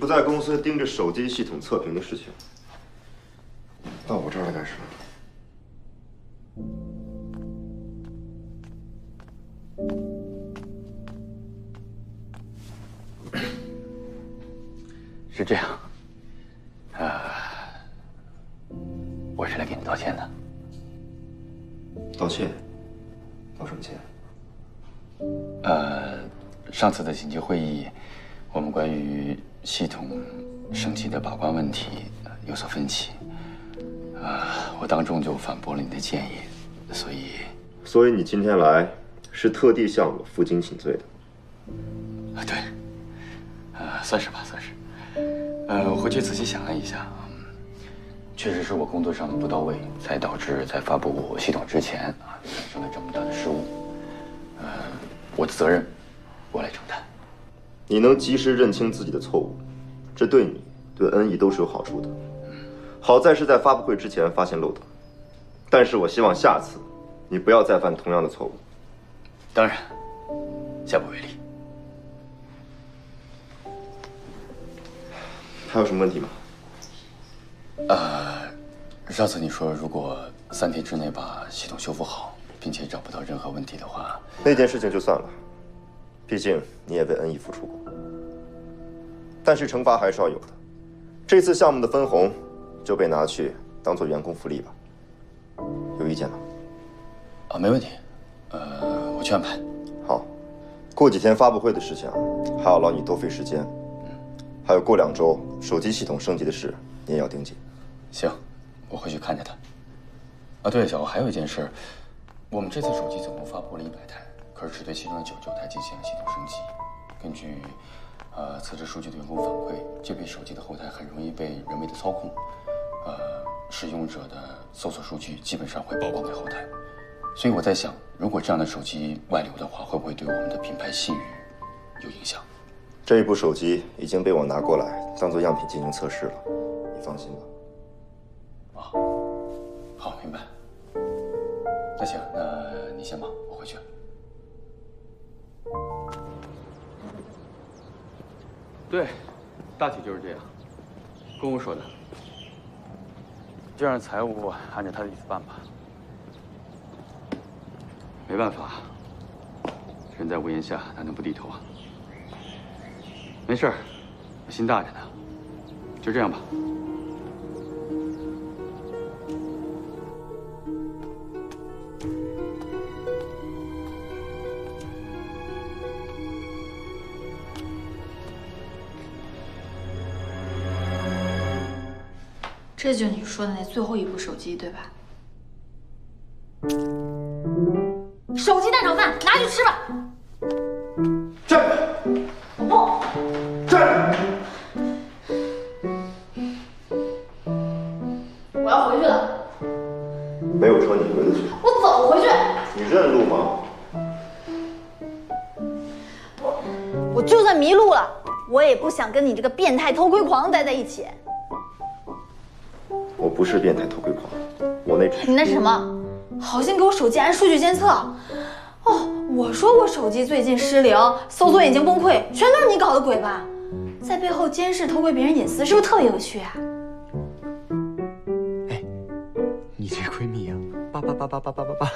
不在公司盯着手机系统测评的事情，到我这儿来干什么？是这样，我是来给你道歉的。道歉？道什么歉？上次的紧急会议，我们关于 系统升级的把关问题有所分歧，我当众就反驳了你的建议，所以你今天来是特地向我负荆请罪的，啊对，算是吧，算是，我回去仔细想了一下，确实是我工作上的不到位，才导致在发布系统之前产生了这么大的失误，我的责任我来承担。 你能及时认清自己的错误，这对你、对恩义都是有好处的。好在是在发布会之前发现漏洞，但是我希望下次你不要再犯同样的错误。当然，下不为例。还有什么问题吗？上次你说如果3天之内把系统修复好，并且找不到任何问题的话，那件事情就算了。 毕竟你也为恩义付出过，但是惩罚还是要有的。这次项目的分红就被拿去当做员工福利吧。有意见吗？啊，没问题。我去安排。好，过几天发布会的事情还要劳你多费时间。还有过2周手机系统升级的事，你也要盯紧。行，我回去看着他。啊，对了，小欧，还有一件事，我们这次手机总共发布了100台。 可是只对其中的99台进行了系统升级。根据测试数据的员工反馈，这类手机的后台很容易被人为的操控。使用者的搜索数据基本上会曝光给后台。所以我在想，如果这样的手机外流的话，会不会对我们的品牌信誉有影响？这一部手机已经被我拿过来当做样品进行测试了，你放心吧。啊，好，明白。那行，那你先忙，我回去了。 对，大体就是这样，跟我说的。就让财务按照他的意思办吧。没办法，人在屋檐下，哪能不低头啊？没事儿，我心大着呢。就这样吧。 这就是你说的那最后一部手机，对吧？手机蛋炒饭，拿去吃吧。站住！我不站住！我要回去了。没有车，你回得去？我怎么回去？你认路吗？我就算迷路了，我也不想跟你这个变态偷窥狂待在一起。 我不是变态偷窥狂，我那……你那是什么？好心给我手机按数据监测。哦，我说我手机最近失灵，搜索引擎崩溃，全都是你搞的鬼吧？在背后监视偷窥别人隐私，是不是特别有趣啊？哎，你这闺蜜啊，88888888，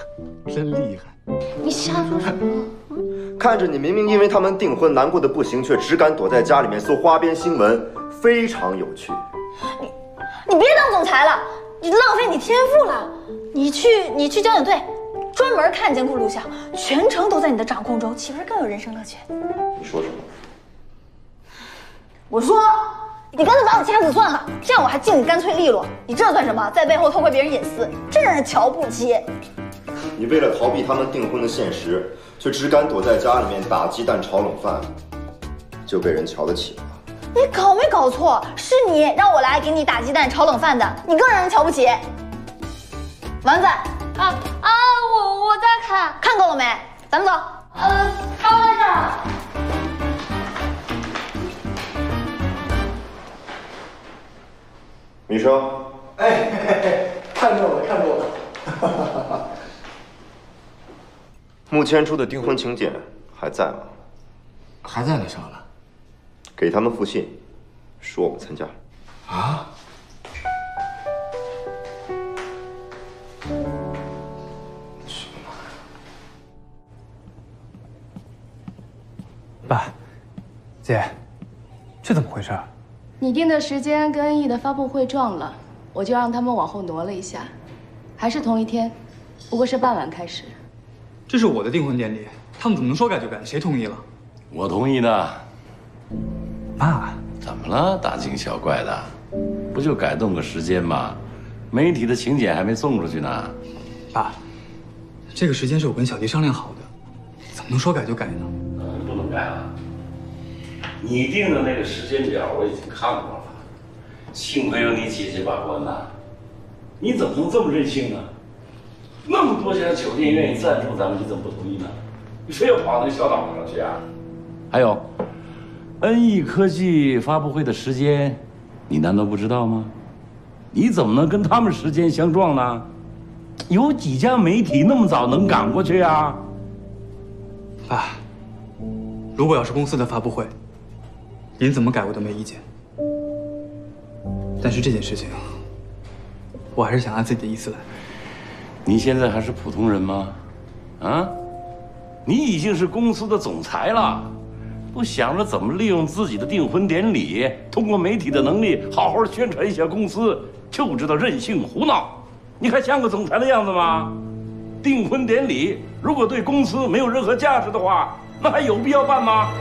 真厉害！你瞎说什么？看着你明明因为他们订婚难过的不行，却只敢躲在家里面搜花边新闻，非常有趣。你。 你别当总裁了，你浪费你天赋了。你去交警队，专门看监控录像，全程都在你的掌控中，岂不是更有人生乐趣？你说什么？我说，你干脆把我掐死算了，这样我还敬你干脆利落。你这算什么？在背后偷窥别人隐私，真让人瞧不起。你为了逃避他们订婚的现实，却只敢躲在家里面打鸡蛋炒冷饭，就被人瞧得起了。你搞没搞错？是你让我来给你打鸡蛋炒冷饭的，你更让人瞧不起。丸子，我在看，看够了没？咱们走。放在这儿。女生，看中了，看中了。哈哈哈哈。穆千初的订婚请柬还在吗？还在那上了。 给他们复信，说我们参加。啊！去你妈呀！爸，姐，这怎么回事？你定的时间跟恩义的发布会撞了，我就让他们往后挪了一下，还是同一天，不过是傍晚开始。这是我的订婚典礼，他们怎么能说改就改？谁同意了？我同意的。 爸，怎么了？大惊小怪的，不就改动个时间吗？媒体的请柬还没送出去呢。爸，这个时间是我跟小迪商量好的，怎么能说改就改呢？不能改了。你定的那个时间表我已经看过了，幸亏有你姐姐把关呐。你怎么能这么任性呢？那么多家酒店愿意赞助咱们，你怎么不同意呢？你非要跑到那个小岛上去啊？还有。 恩义科技发布会的时间，你难道不知道吗？你怎么能跟他们时间相撞呢？有几家媒体那么早能赶过去啊？爸，如果要是公司的发布会，您怎么改我都没意见。但是这件事情，我还是想按自己的意思来。你现在还是普通人吗？啊，你已经是公司的总裁了。 不想着怎么利用自己的订婚典礼，通过媒体的能力好好宣传一下公司，就知道任性胡闹。你还像个总裁的样子吗？订婚典礼如果对公司没有任何价值的话，那还有必要办吗？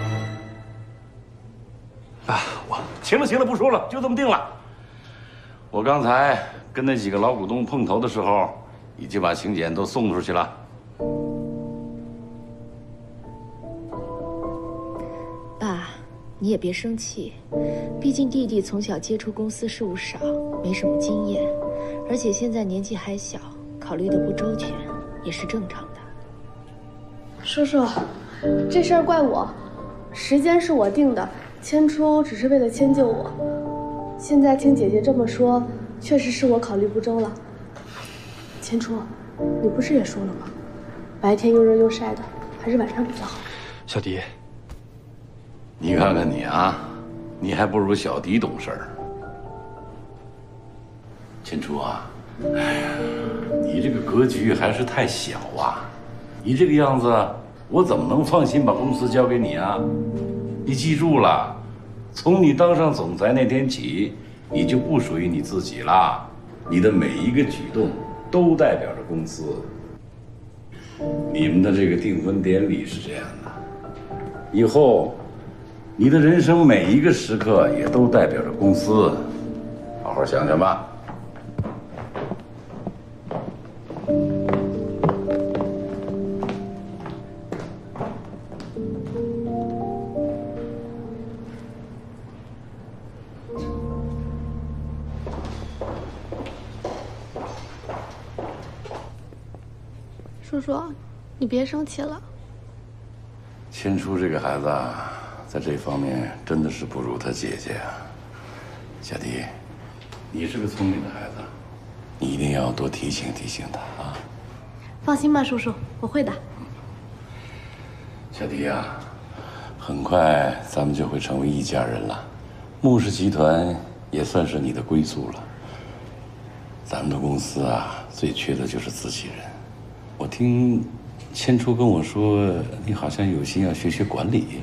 啊，我行了行了，不说了，就这么定了。我刚才跟那几个老股东碰头的时候，已经把请柬都送出去了。 你也别生气，毕竟弟弟从小接触公司事务少，没什么经验，而且现在年纪还小，考虑的不周全也是正常的。叔叔，这事儿怪我，时间是我定的，千初只是为了迁就我。现在听姐姐这么说，确实是我考虑不周了。千初，你不是也说了吗？白天又热又晒的，还是晚上比较好。小迪。 你看看你啊，你还不如小迪懂事儿。千初啊，哎呀，你这个格局还是太小啊！你这个样子，我怎么能放心把公司交给你啊？你记住了，从你当上总裁那天起，你就不属于你自己啦。你的每一个举动都代表着公司。你们的这个订婚典礼是这样的，以后。 你的人生每一个时刻也都代表着公司，好好想想吧。叔叔，你别生气了。千初这个孩子啊。 在这方面真的是不如他姐姐啊，小迪，你是个聪明的孩子，你一定要多提醒提醒他啊。放心吧，叔叔，我会的。小迪啊，很快咱们就会成为一家人了，穆氏集团也算是你的归宿了。咱们的公司啊，最缺的就是自己人。我听千初跟我说，你好像有心要学学管理。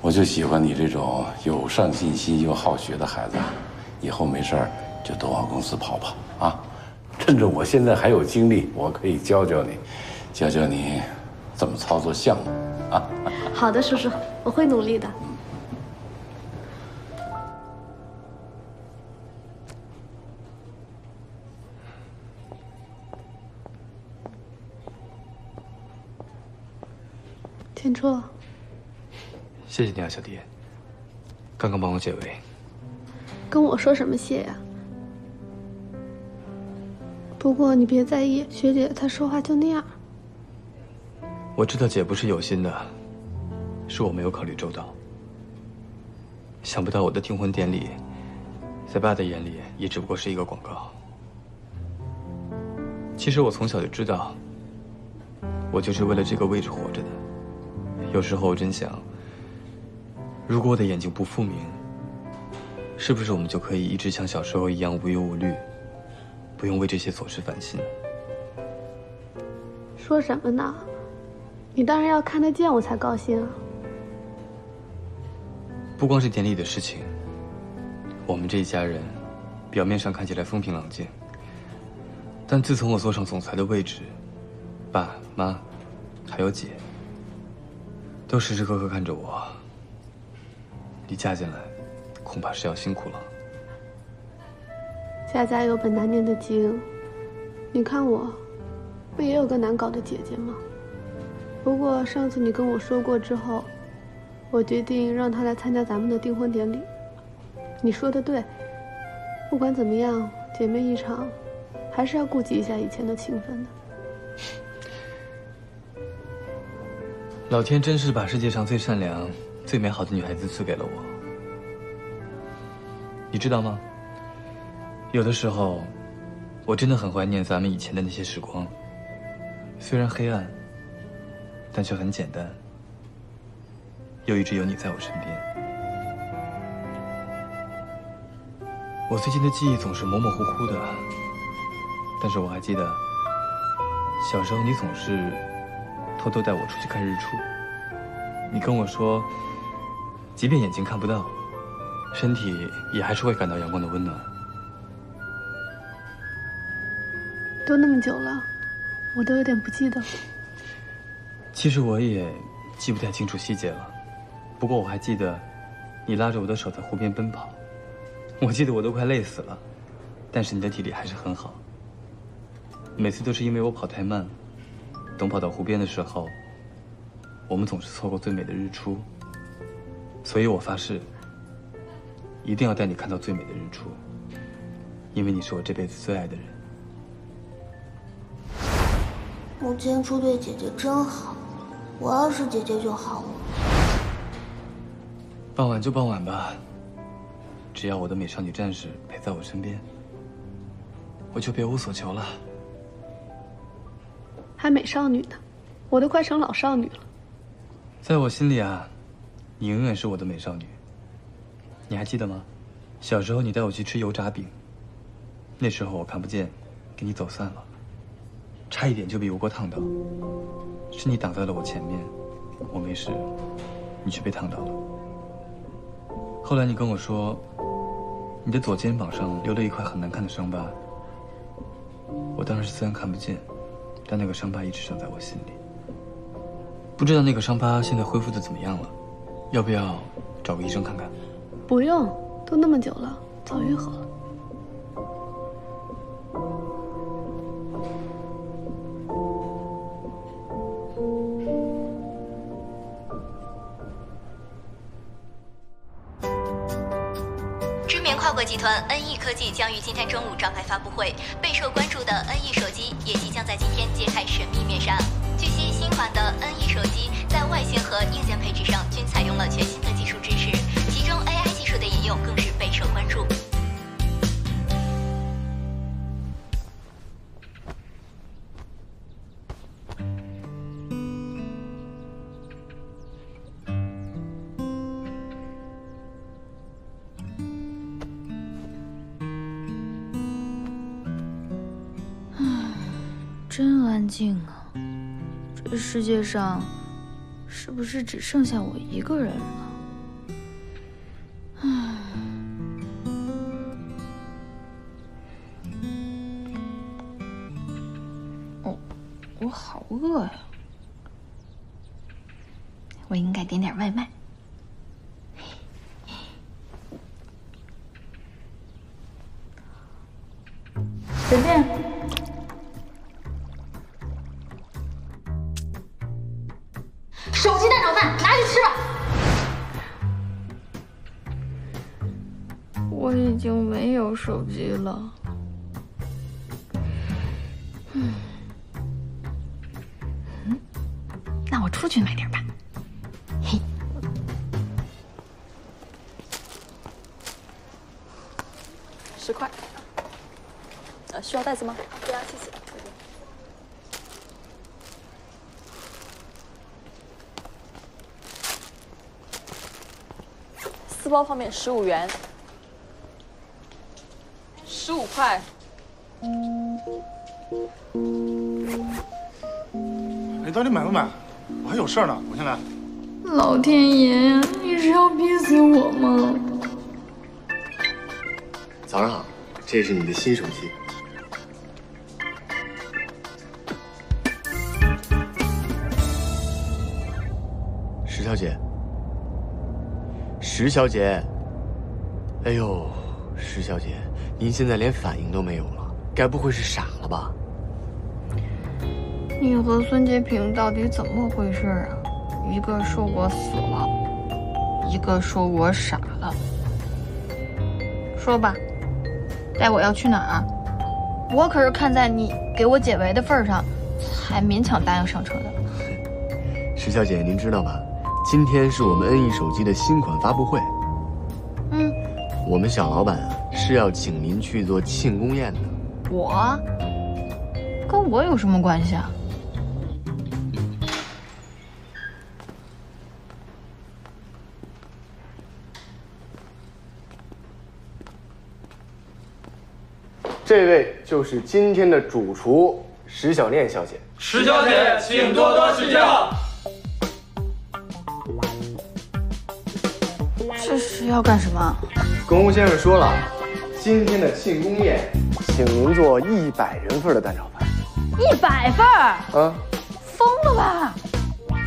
我就喜欢你这种有上进心又好学的孩子，以后没事儿就多往公司跑跑啊！趁着我现在还有精力，我可以教教你怎么操作项目啊！好的，叔叔，我会努力的。千初。谢谢你啊，小蝶，刚刚帮我解围。跟我说什么谢呀？不过你别在意，学姐她说话就那样。我知道姐不是有心的，是我没有考虑周到。想不到我的订婚典礼，在爸的眼里也只不过是一个广告。其实我从小就知道，我就是为了这个位置活着的。有时候我真想，如果我的眼睛不复明，是不是我们就可以一直像小时候一样无忧无虑，不用为这些琐事烦心？说什么呢？你当然要看得见我才高兴啊！不光是典礼的事情，我们这一家人，表面上看起来风平浪静，但自从我坐上总裁的位置，爸妈，还有姐。 都时时刻刻看着我，你嫁进来，恐怕是要辛苦了。家家有本难念的经，你看我，不也有个难搞的姐姐吗？不过上次你跟我说过之后，我决定让她来参加咱们的订婚典礼。你说的对，不管怎么样，姐妹一场，还是要顾及一下以前的情分的。 老天真是把世界上最善良、最美好的女孩子赐给了我，你知道吗？有的时候，我真的很怀念咱们以前的那些时光。虽然黑暗，但却很简单，又一直有你在我身边。我最近的记忆总是模模糊糊的，但是我还记得，小时候你总是 偷偷带我出去看日出，你跟我说，即便眼睛看不到，身体也还是会感到阳光的温暖。都那么久了，我都有点不记得了。其实我也记不太清楚细节了，不过我还记得，你拉着我的手在湖边奔跑，我记得我都快累死了，但是你的体力还是很好。每次都是因为我跑太慢。 等跑到湖边的时候，我们总是错过最美的日出。所以我发誓，一定要带你看到最美的日出，因为你是我这辈子最爱的人。我今天初对姐姐真好，我要是姐姐就好了。傍晚就傍晚吧，只要我的美少女战士陪在我身边，我就别无所求了。 还美少女呢，我都快成老少女了。在我心里啊，你永远是我的美少女。你还记得吗？小时候你带我去吃油炸饼，那时候我看不见，跟你走散了，差一点就被油锅烫到。是你挡在了我前面，我没事，你却被烫到了。后来你跟我说，你的左肩膀上留了一块很难看的伤疤。我当时虽然看不见。 但那个伤疤一直长在我心里，不知道那个伤疤现在恢复的怎么样了，要不要找个医生看看？不用，都那么久了，早愈合了。知名跨国集团 NE 科技将于今天中午召开发布会，备受关注的 NE 手机也即将在今天揭开神秘面纱。据悉，新款的 NE 手机在外形和硬件配置上均采用了全新的技术支持，其中 AI 技术的应用更是备受关注。真安静啊！这世界上是不是只剩下我一个人了？唉，我好饿呀！我应该点点外卖。 手机蛋炒饭拿去吃了。我已经没有手机了。那我出去买点吧。嘿，10块。需要袋子吗？不要，谢谢。四包泡面15元，15块。你到底买不买？ 我还有事呢，我先来。老天爷呀，你是要逼死我吗？早上好，这是你的新手机。石小姐，石小姐，哎呦，石小姐，您现在连反应都没有了，该不会是傻了吧？ 你和孙洁平到底怎么回事啊？一个说我死了，一个说我傻了。说吧，待我要去哪儿？我可是看在你给我解围的份上，才勉强答应上车的。石小姐，您知道吧？今天是我们N E手机的新款发布会。嗯，我们小老板啊是要请您去做庆功宴的。我跟我有什么关系啊？ 这位就是今天的主厨石小念小姐。石小姐，请多多指教。这是要干什么？公公先生说了，今天的庆功宴，请您做100人份的蛋炒饭。100份？啊，疯了吧！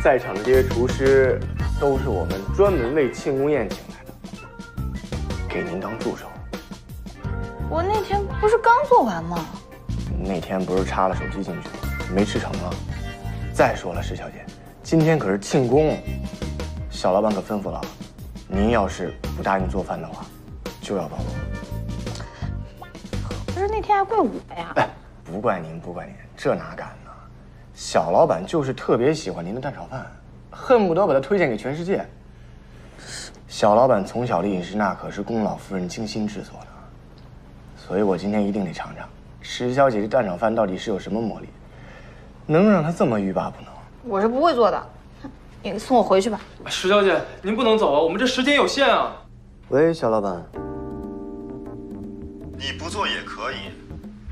在场的这些厨师都是我们专门为庆功宴请来的，给您当助手。 我那天不是刚做完吗？那天不是插了手机进去，没吃成啊。再说了，石小姐，今天可是庆功，小老板可吩咐了，您要是不答应做饭的话，就要暴露。可是那天还怪我呀！哎，不怪您，不怪您，这哪敢呢？小老板就是特别喜欢您的蛋炒饭，恨不得把它推荐给全世界。小老板从小的饮食那可是宫老夫人精心制作的。 所以我今天一定得尝尝石小姐这蛋炒饭到底是有什么魔力，能让她这么欲罢不能。我是不会做的，你送我回去吧。石小姐，您不能走啊，我们这时间有限啊。喂，小老板，你不做也可以，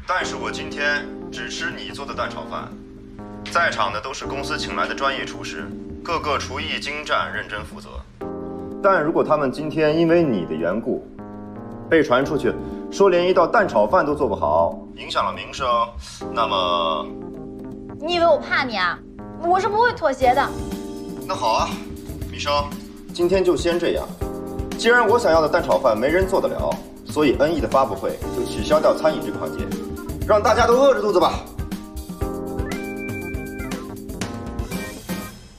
但是我今天只吃你做的蛋炒饭。在场的都是公司请来的专业厨师，各个厨艺精湛，认真负责。但如果他们今天因为你的缘故， 被传出去，说连一道蛋炒饭都做不好，影响了名声。那么，你以为我怕你啊？我是不会妥协的。那好啊，米生，今天就先这样。既然我想要的蛋炒饭没人做得了，所以N E的发布会就取消掉餐饮这个环节，让大家都饿着肚子吧。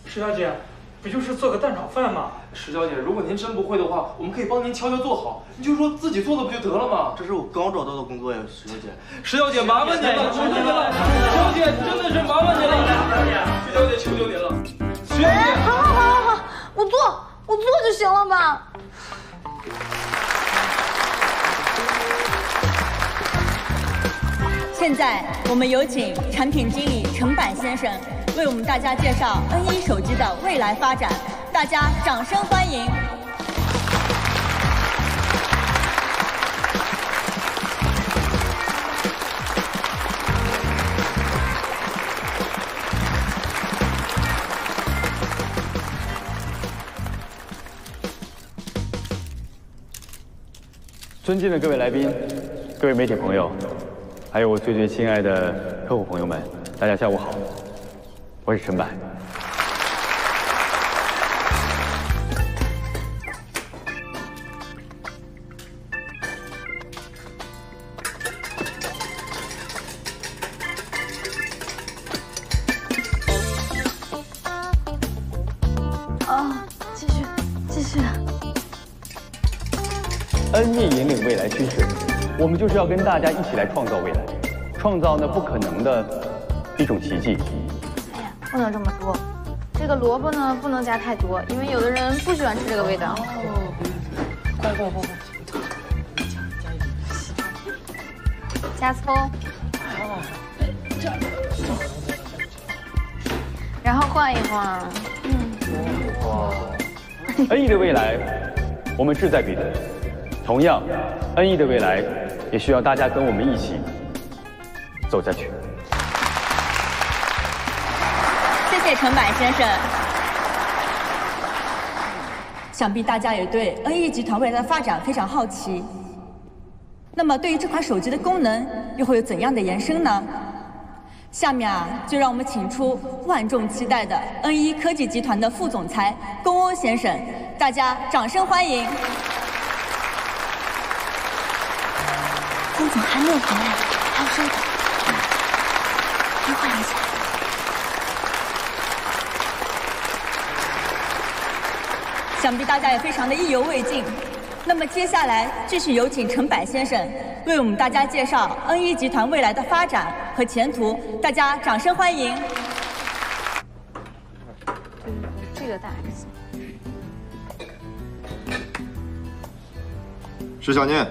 石小姐，不就是做个蛋炒饭吗？ 石小姐，如果您真不会的话，我们可以帮您悄悄做好，您就说自己做的不就得了吗？这是我刚找到的工作呀，石小姐。石小姐，麻烦您了，求求您了，石小姐，真的是麻烦您了，石小姐，求求您了，石小姐。好好好好好，我做就行了吧。现在我们有请产品经理程柏先生为我们大家介绍 N E 手机的未来发展。 大家掌声欢迎！尊敬的各位来宾、各位媒体朋友，还有我最最亲爱的客户朋友们，大家下午好，我是陈柏。恩义引领未来趋势，我们就是要跟大家一起来创造未来，创造那不可能的一种奇迹。哎呀，不能这么多，这个萝卜呢不能加太多，因为有的人不喜欢吃这个味道。哦，快，加葱。哦，然后晃一晃。嗯。恩义的未来，我们志在必得。 同样，恩义的未来也需要大家跟我们一起走下去。谢谢程柏先生。想必大家也对恩义集团未来的发展非常好奇。那么，对于这款手机的功能又会有怎样的延伸呢？下面啊，就让我们请出万众期待的恩义科技集团的副总裁龚欧先生，大家掌声欢迎。 龚总还没有回来，还有事儿的，电话一下。想必大家也非常的意犹未尽。那么接下来继续有请程柏先生为我们大家介绍恩义集团未来的发展和前途，大家掌声欢迎。这个大 S。石小念。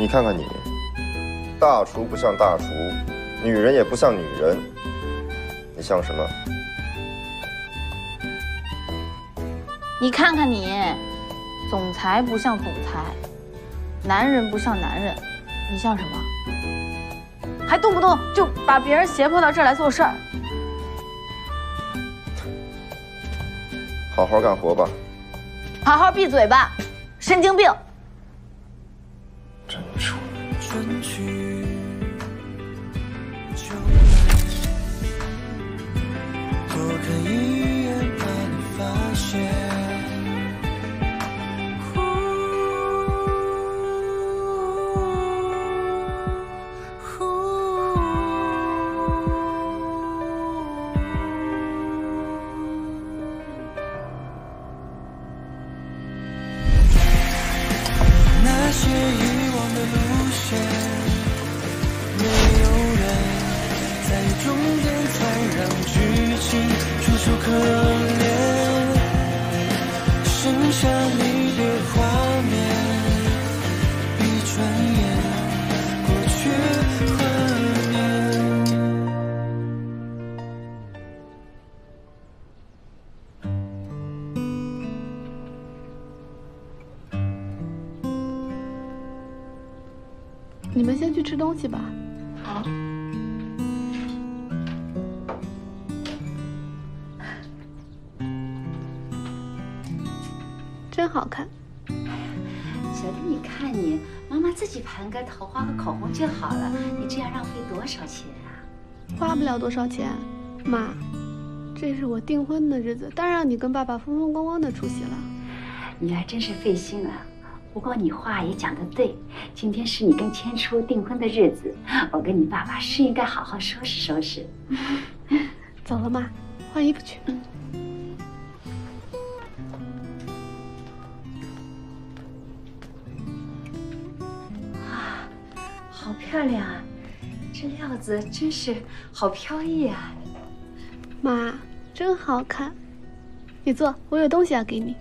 你看看你，大厨不像大厨，女人也不像女人，你像什么？你看看你，总裁不像总裁，男人不像男人，你像什么？还动不动就把别人胁迫到这儿来做事儿。好好干活吧。好好闭嘴吧，神经病！ 你们先去吃东西吧。好。真好看。哎呀，小丽，你看你，妈妈自己盘个头花和口红就好了。你这样浪费多少钱啊？花不了多少钱，妈，这是我订婚的日子，当然让你跟爸爸风风光光的出席了。你还真是费心了。 不过你话也讲得对，今天是你跟千初订婚的日子，我跟你爸爸是应该好好收拾收拾。走了，妈，换衣服去。嗯。哇，好漂亮啊！这料子真是好飘逸啊！妈，真好看。你坐，我有东西要给你。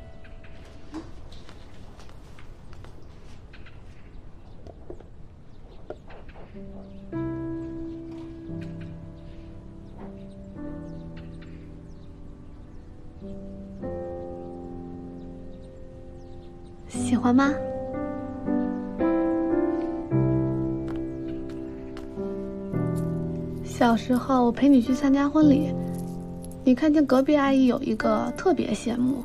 喜欢吗？小时候我陪你去参加婚礼，你看见隔壁阿姨有一个，特别羡慕。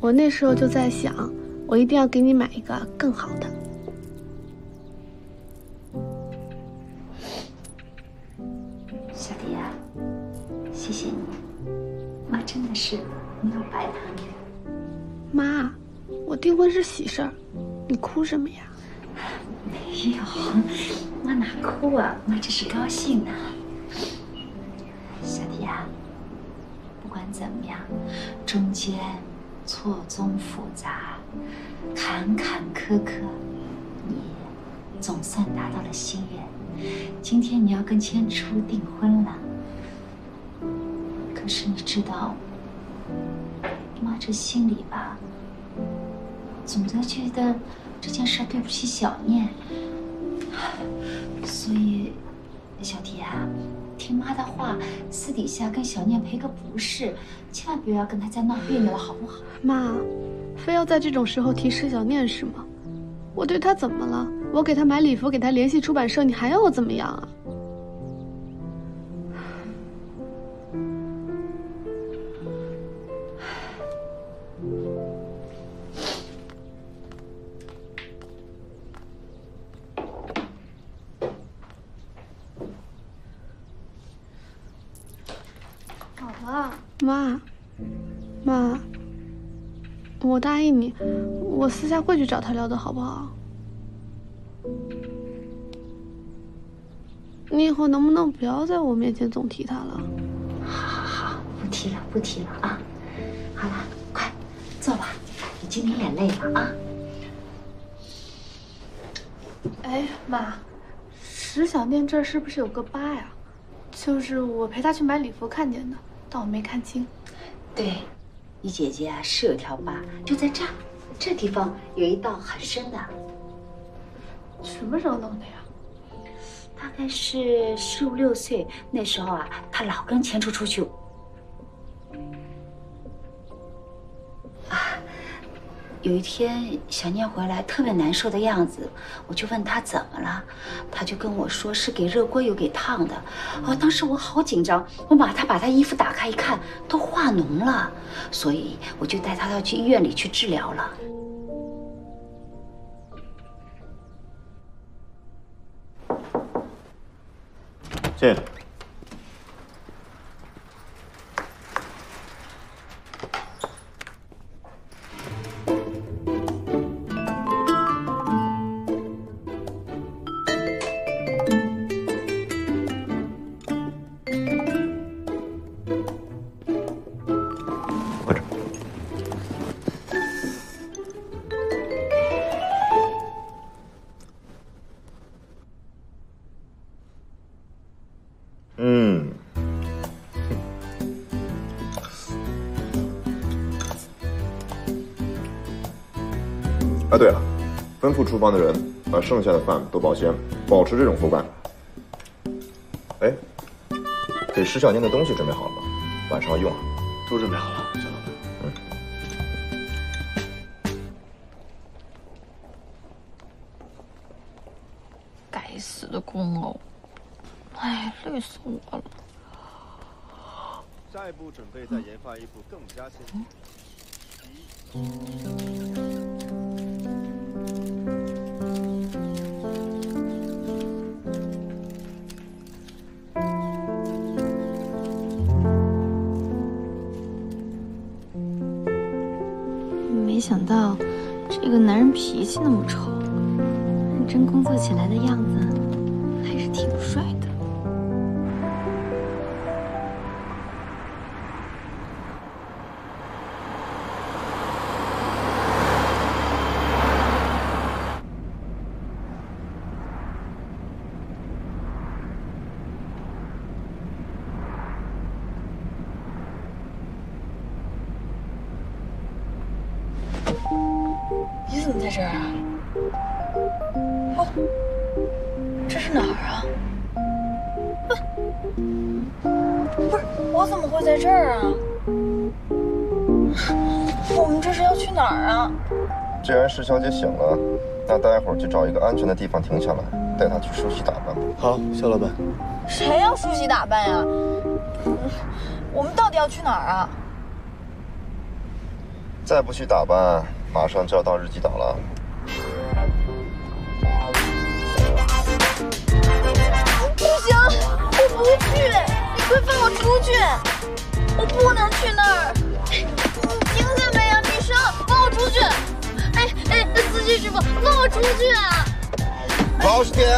我那时候就在想，我一定要给你买一个更好的。小迪啊，谢谢你，妈真的是没有白疼你。妈。 我订婚是喜事儿，你哭什么呀？没有，我哪哭啊？我只是高兴呢。小弟啊，不管怎么样，中间错综复杂，坎坎坷坷，你总算达到了心愿。今天你要跟千初订婚了，可是你知道，妈这心里吧，总在觉得。 这件事对不起小念，所以小迪啊，听妈的话，私底下跟小念赔个不是，千万不要跟她再闹别扭了，好不好？妈，非要在这种时候提石小念是吗？我对她怎么了？我给她买礼服，给她联系出版社，你还要我怎么样啊？妈，我答应你，我私下会去找他聊的，好不好？你以后能不能不要在我面前总提他了？好，不提了啊！好了，快坐吧，已经流眼泪了啊！哎，妈，石小念这儿是不是有个疤呀？就是我陪她去买礼服看见的，但我没看清。对。 你姐姐啊是有条疤，就在这儿，这地方有一道很深的。什么时候弄的呀？大概是15、16岁那时候啊，她老跟钱初出去。啊，有一天小念回来特别难受的样子，我就问她怎么了，她就跟我说是给热锅油给烫的。哦，当时我好紧张，我把她衣服打开一看，都化脓了。 所以我就带他到去医院里去治疗了。进来。啊，对了，吩咐厨房的人把剩下的饭都保鲜，保持这种口感。哎，给石小念的东西准备好了吗？晚上要用啊。都准备好了，小老板。嗯。该死的公偶，哎，累死我了。下一步准备再研发一部更加先进的。 没想到，这个男人脾气那么臭，认真工作起来的样子还是挺帅的。这儿啊？哦，这是哪儿啊？不是，我怎么会在这儿啊？我们这是要去哪儿啊？既然石小姐醒了，那待会儿就找一个安全的地方停下来，带她去梳洗打扮吧。好，肖老板。谁要梳洗打扮呀？我们到底要去哪儿啊？再不去打扮。 马上就要到日吉岛了。不行，我不去！你快放我出去！我不能去那儿！你听见没有，女生？放我出去！哎，司机师傅，放我出去啊！老实点。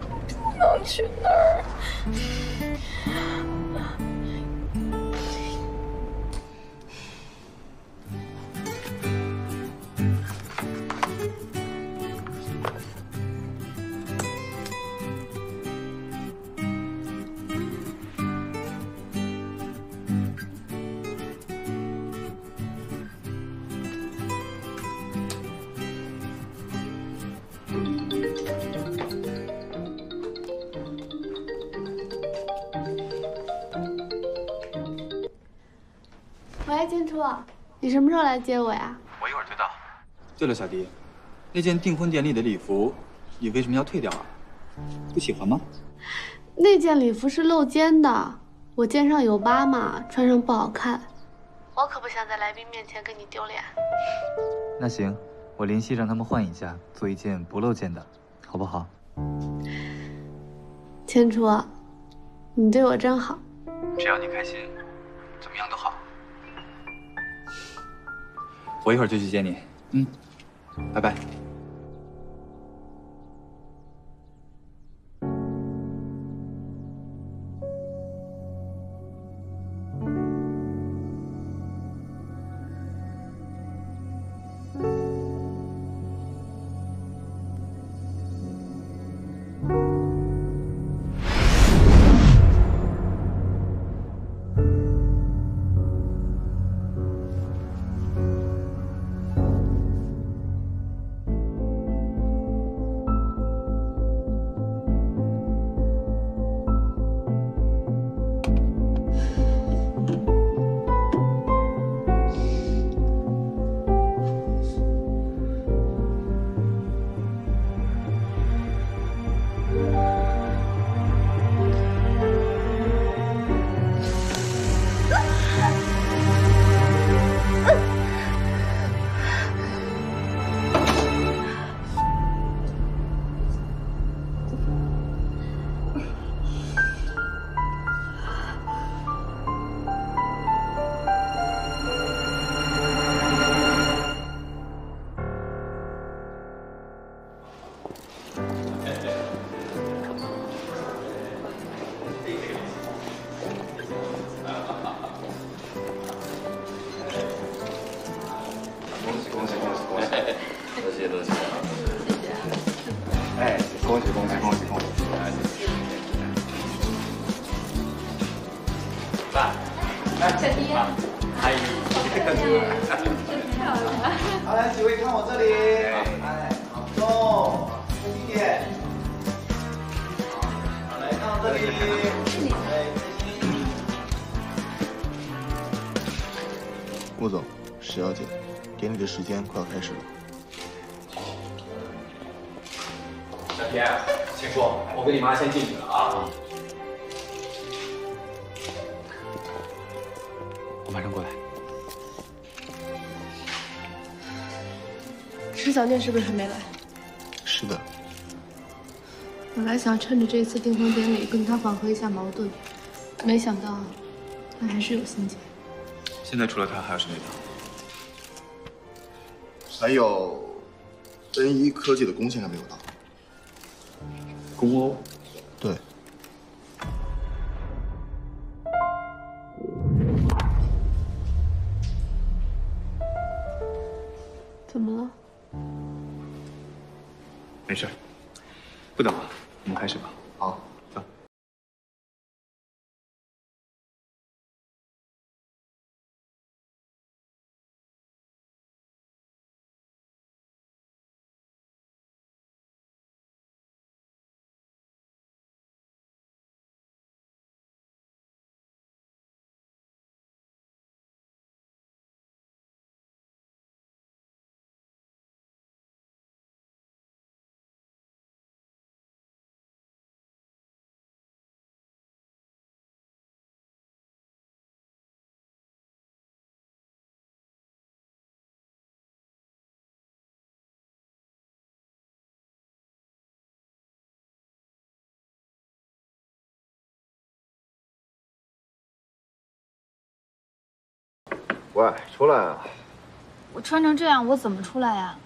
不能去那儿。喂，建初，你什么时候来接我呀？我一会儿就到。对了，小迪，那件订婚典礼的礼服，你为什么要退掉啊？不喜欢吗？那件礼服是露肩的，我肩上有疤嘛，穿上不好看。我可不想在来宾面前跟你丢脸。那行，我联系让他们换一下，做一件不露肩的，好不好？建初，你对我真好。只要你开心，怎么样都好。 我一会儿就去接你，嗯，拜拜。穆总，石小姐，典礼的时间快要开始了。小田，秦叔，我跟你妈先进去了啊。我马上过来。石小念是不是还没来？是的。本来想趁着这次订婚典礼跟她缓和一下矛盾，没想到她还是有心结。 现在除了他还有谁没到？还有恩一科技的工签还没有到。工欧，对。怎么了？没事，不等了，我们开始吧。好。 喂，出来啊！我穿成这样，我怎么出来呀？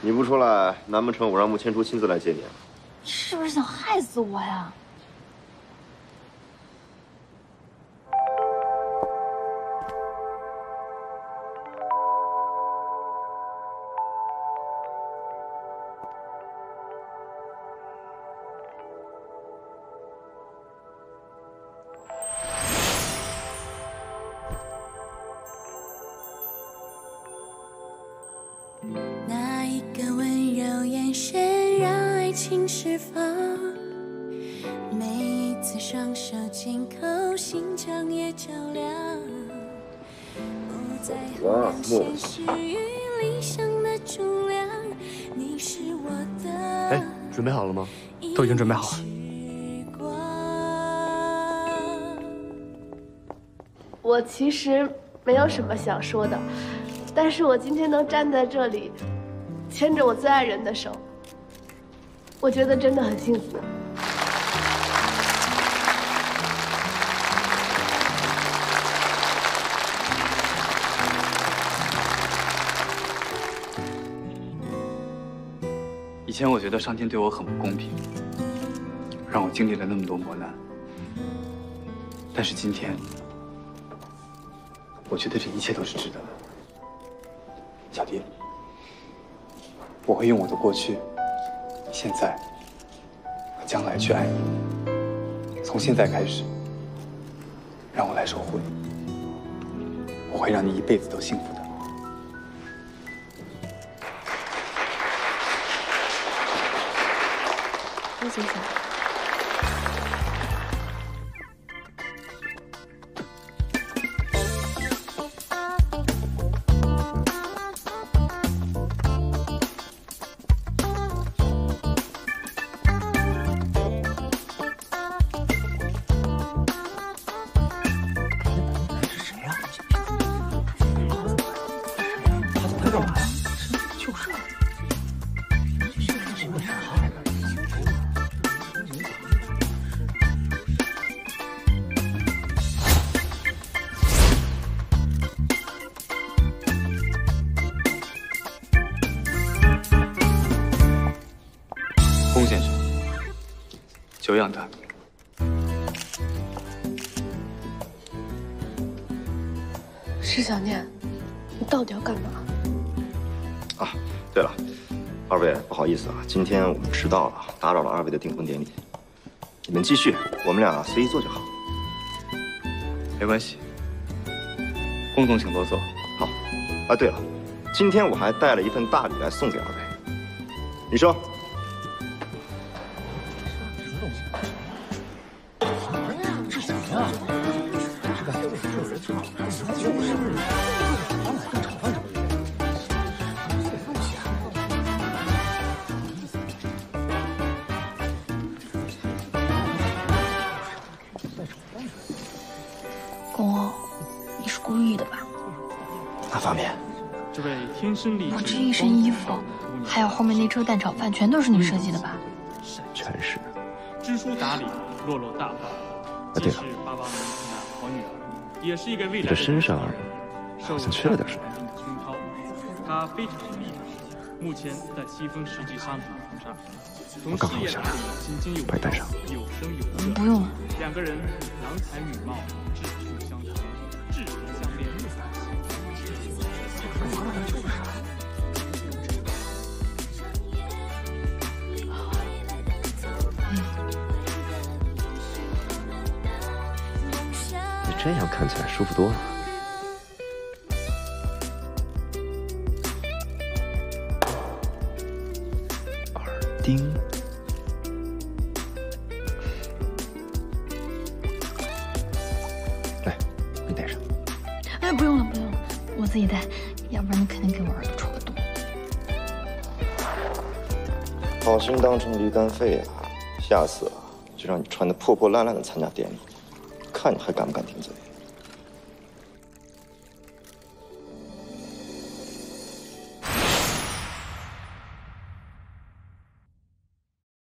你不出来，难不成我让穆千初亲自来接你啊？你是不是想害死我呀？ 那一个温柔眼神，让爱情释放。每一次双手紧扣，心肠也较量。不在乎现实与理想的重量。你是我的。哎，准备好了吗？都已经准备好了。我其实没有什么想说的。 但是我今天能站在这里，牵着我最爱人的手，我觉得真的很幸福。以前我觉得上天对我很不公平，让我经历了那么多磨难。但是今天，我觉得这一切都是值得的。 小蝶，我会用我的过去、现在和将来去爱你。从现在开始，让我来守护你，我会让你一辈子都幸福的。 谢谢。 龚先生，久仰大名。石小念，你到底要干嘛？啊，对了，二位不好意思啊，今天我们迟到了，打扰了二位的订婚典礼。你们继续，我们俩随意坐就好。没关系，龚总请多坐。好。啊，对了，今天我还带了一份大礼来送给二位，你说。 公欧，你是故意的吧？哪方面？我这一身衣服，还有后面那车蛋炒饭，全都是你设计的吧？全是。知书达理，落落大方。啊，对了，你这身上好像缺了点什么。他非常努力，目前在西风世纪商场。 我刚好有下来，把你带上。不用了。两个人郎才女貌，志趣相投，志同相恋。你这样看起来舒服多了。 丁，来，你戴上。哎，不用了，不用了，我自己戴，要不然你肯定给我耳朵戳个洞。好心当成驴肝肺啊！下次啊，就让你穿得破破烂烂的参加典礼，看你还敢不敢顶嘴。